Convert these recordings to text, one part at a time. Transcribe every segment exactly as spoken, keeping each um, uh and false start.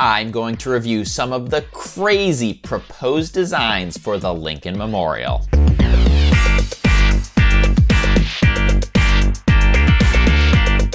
I'm going to review some of the crazy proposed designs for the Lincoln Memorial.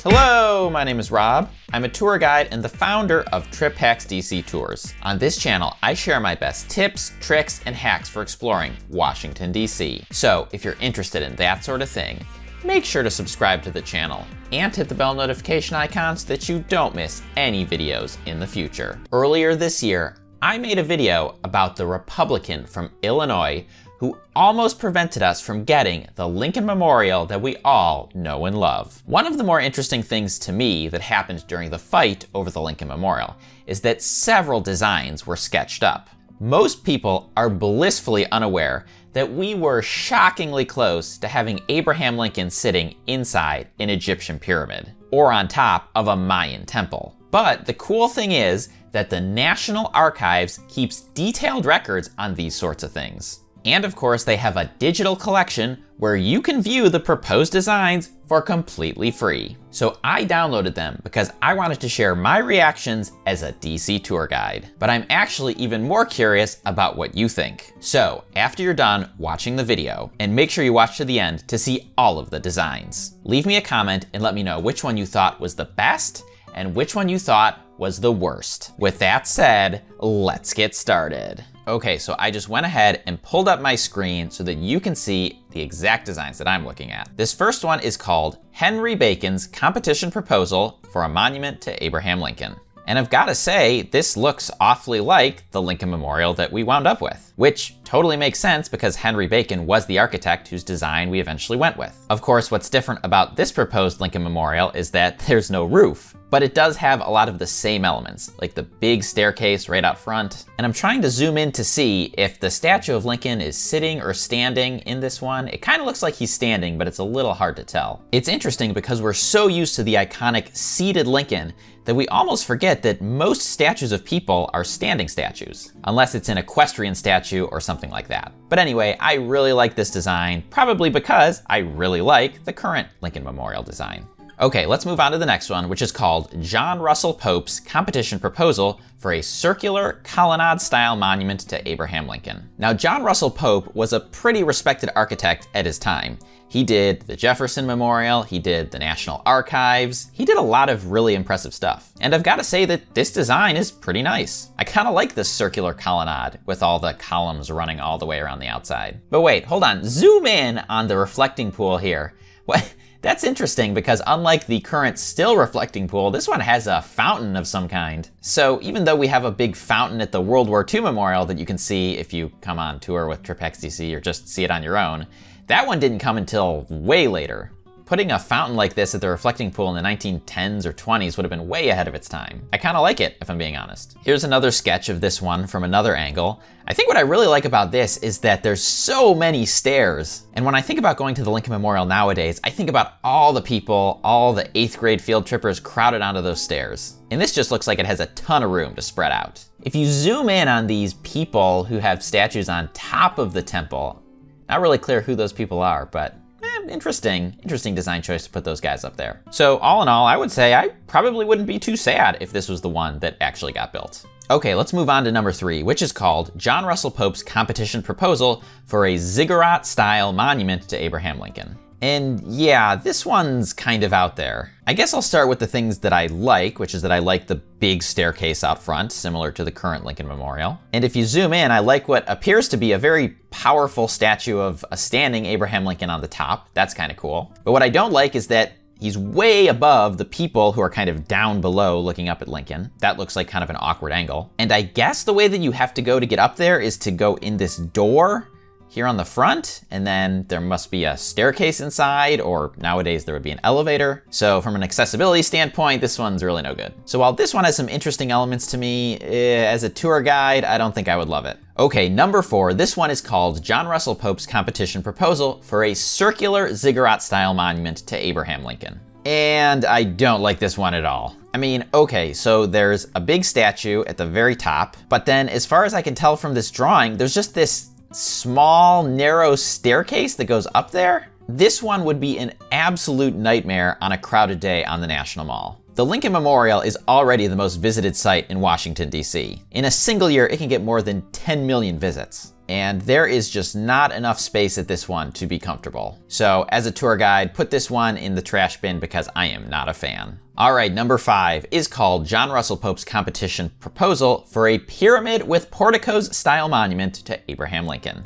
Hello, my name is Rob. I'm a tour guide and the founder of Trip Hacks D C Tours. On this channel, I share my best tips, tricks, and hacks for exploring Washington, D C. So if you're interested in that sort of thing, make sure to subscribe to the channel and hit the bell notification icon so that you don't miss any videos in the future. Earlier this year, I made a video about the Republican from Illinois who almost prevented us from getting the Lincoln Memorial that we all know and love. One of the more interesting things to me that happened during the fight over the Lincoln Memorial is that several designs were sketched up. Most people are blissfully unaware that we were shockingly close to having Abraham Lincoln sitting inside an Egyptian pyramid or on top of a Mayan temple. But the cool thing is that the National Archives keeps detailed records on these sorts of things. And of course, they have a digital collection where you can view the proposed designs for completely free. So I downloaded them because I wanted to share my reactions as a D C tour guide. But I'm actually even more curious about what you think. So after you're done watching the video, and make sure you watch to the end to see all of the designs, leave me a comment and let me know which one you thought was the best and which one you thought was the worst. With that said, let's get started. Okay, so I just went ahead and pulled up my screen so that you can see the exact designs that I'm looking at. This first one is called Henry Bacon's Competition Proposal for a Monument to Abraham Lincoln. And I've got to say, this looks awfully like the Lincoln Memorial that we wound up with, which totally makes sense because Henry Bacon was the architect whose design we eventually went with. Of course, what's different about this proposed Lincoln Memorial is that there's no roof, but it does have a lot of the same elements, like the big staircase right out front. And I'm trying to zoom in to see if the statue of Lincoln is sitting or standing in this one. It kind of looks like he's standing, but it's a little hard to tell. It's interesting because we're so used to the iconic seated Lincoln that we almost forget that most statues of people are standing statues, unless it's an equestrian statue or something like that. But anyway, I really like this design, probably because I really like the current Lincoln Memorial design. Okay, let's move on to the next one, which is called John Russell Pope's Competition Proposal for a Circular Colonnade-Style Monument to Abraham Lincoln. Now, John Russell Pope was a pretty respected architect at his time. He did the Jefferson Memorial, he did the National Archives, he did a lot of really impressive stuff. And I've got to say that this design is pretty nice. I kind of like this circular colonnade with all the columns running all the way around the outside. But wait, hold on, zoom in on the reflecting pool here. What? That's interesting because unlike the current still reflecting pool, this one has a fountain of some kind. So even though we have a big fountain at the World War Two Memorial that you can see if you come on tour with Trip Hacks D C or just see it on your own, that one didn't come until way later. Putting a fountain like this at the reflecting pool in the nineteen tens or twenties would have been way ahead of its time. I kind of like it, if I'm being honest. Here's another sketch of this one from another angle. I think what I really like about this is that there's so many stairs. And when I think about going to the Lincoln Memorial nowadays, I think about all the people, all the eighth grade field trippers crowded onto those stairs. And this just looks like it has a ton of room to spread out. If you zoom in on these people who have statues on top of the temple, not really clear who those people are, but eh, interesting, interesting design choice to put those guys up there. So all in all, I would say I probably wouldn't be too sad if this was the one that actually got built. Okay, let's move on to number three, which is called John Russell Pope's Competition Proposal for a Ziggurat-Style Monument to Abraham Lincoln. And yeah, this one's kind of out there. I guess I'll start with the things that I like, which is that I like the big staircase out front, similar to the current Lincoln Memorial. And if you zoom in, I like what appears to be a very powerful statue of a standing Abraham Lincoln on the top. That's kind of cool. But what I don't like is that he's way above the people who are kind of down below looking up at Lincoln. That looks like kind of an awkward angle. And I guess the way that you have to go to get up there is to go in this door here on the front, and then there must be a staircase inside, or nowadays there would be an elevator. So from an accessibility standpoint, this one's really no good. So while this one has some interesting elements to me, eh, as a tour guide, I don't think I would love it. Okay, number four, this one is called John Russell Pope's Competition Proposal for a Circular Ziggurat-Style Monument to Abraham Lincoln. And I don't like this one at all. I mean, okay, so there's a big statue at the very top, but then as far as I can tell from this drawing, there's just this small, narrow staircase that goes up there. This one would be an absolute nightmare on a crowded day on the National Mall. The Lincoln Memorial is already the most visited site in Washington, D C. In a single year, it can get more than ten million visits, and there is just not enough space at this one to be comfortable. So as a tour guide, put this one in the trash bin because I am not a fan. All right, number five is called John Russell Pope's competition proposal for a pyramid with porticos style monument to Abraham Lincoln.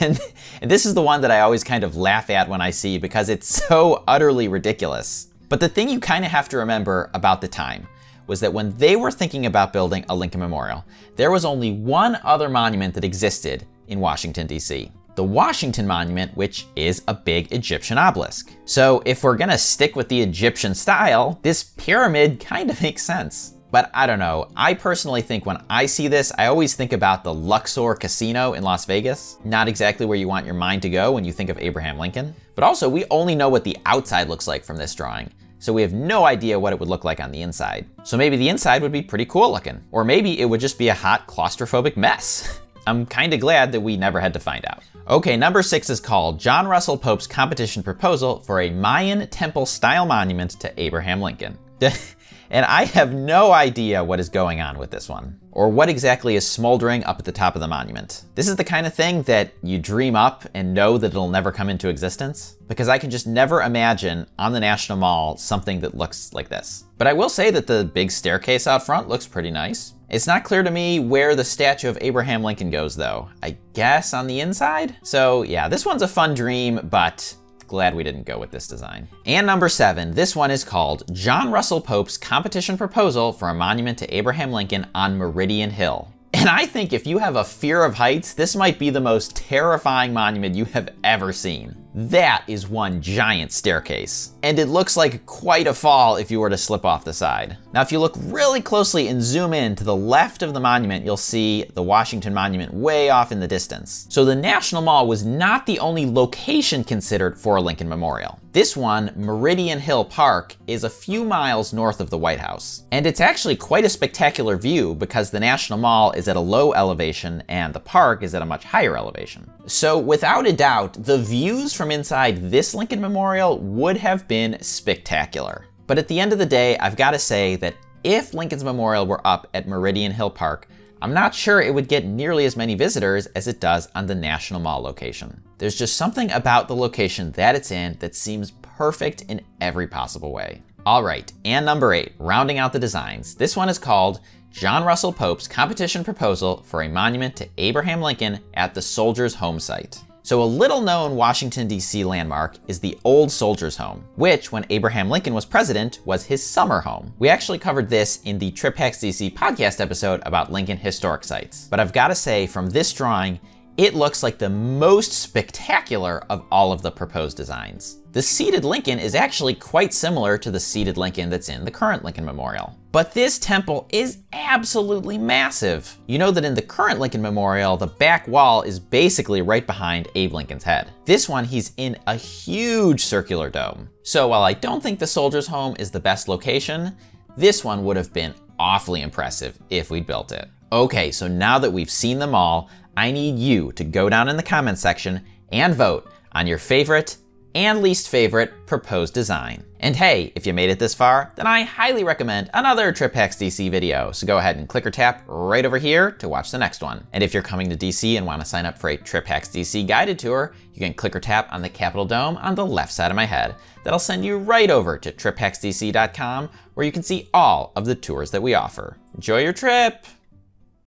And this is the one that I always kind of laugh at when I see because it's so utterly ridiculous. But the thing you kind of have to remember about the time was that when they were thinking about building a Lincoln Memorial, there was only one other monument that existed in Washington, D C. The Washington Monument, which is a big Egyptian obelisk. So if we're gonna stick with the Egyptian style, this pyramid kind of makes sense. But I don't know, I personally think when I see this, I always think about the Luxor Casino in Las Vegas. Not exactly where you want your mind to go when you think of Abraham Lincoln. But also, we only know what the outside looks like from this drawing. So we have no idea what it would look like on the inside. So maybe the inside would be pretty cool looking. Or maybe it would just be a hot, claustrophobic mess. I'm kinda glad that we never had to find out. Okay, number six is called John Russell Pope's competition proposal for a Mayan temple style monument to Abraham Lincoln. And I have no idea what is going on with this one, or what exactly is smoldering up at the top of the monument. This is the kind of thing that you dream up and know that it'll never come into existence, because I can just never imagine on the National Mall something that looks like this. But I will say that the big staircase out front looks pretty nice. It's not clear to me where the statue of Abraham Lincoln goes though. I guess on the inside? So yeah, this one's a fun dream, but glad we didn't go with this design. And number seven, this one is called John Russell Pope's competition proposal for a monument to Abraham Lincoln on Meridian Hill. And I think if you have a fear of heights, this might be the most terrifying monument you have ever seen. That is one giant staircase. And it looks like quite a fall if you were to slip off the side. Now, if you look really closely and zoom in to the left of the monument, you'll see the Washington Monument way off in the distance. So the National Mall was not the only location considered for a Lincoln Memorial. This one, Meridian Hill Park, is a few miles north of the White House. And it's actually quite a spectacular view because the National Mall is at a low elevation and the park is at a much higher elevation. So without a doubt, the views from inside this Lincoln Memorial would have been spectacular. But at the end of the day, I've got to say that if Lincoln's Memorial were up at Meridian Hill Park, I'm not sure it would get nearly as many visitors as it does on the National Mall location. There's just something about the location that it's in that seems perfect in every possible way. All right, and number eight, rounding out the designs. This one is called John Russell Pope's competition proposal for a monument to Abraham Lincoln at the Soldier's Home site. So a little known Washington, D C landmark is the old Soldier's Home, which when Abraham Lincoln was president was his summer home. We actually covered this in the Trip Hacks D C podcast episode about Lincoln historic sites. But I've got to say from this drawing, it looks like the most spectacular of all of the proposed designs. The seated Lincoln is actually quite similar to the seated Lincoln that's in the current Lincoln Memorial. But this temple is absolutely massive. You know that in the current Lincoln Memorial, the back wall is basically right behind Abe Lincoln's head. This one, he's in a huge circular dome. So while I don't think the Soldier's Home is the best location, this one would have been awfully impressive if we'd built it. Okay, so now that we've seen them all, I need you to go down in the comments section and vote on your favorite and least favorite proposed design. And hey, if you made it this far, then I highly recommend another Trip Hacks D C video. So go ahead and click or tap right over here to watch the next one. And if you're coming to D C and want to sign up for a Trip Hacks D C guided tour, you can click or tap on the Capitol Dome on the left side of my head. That'll send you right over to trip hacks d c dot com where you can see all of the tours that we offer. Enjoy your trip.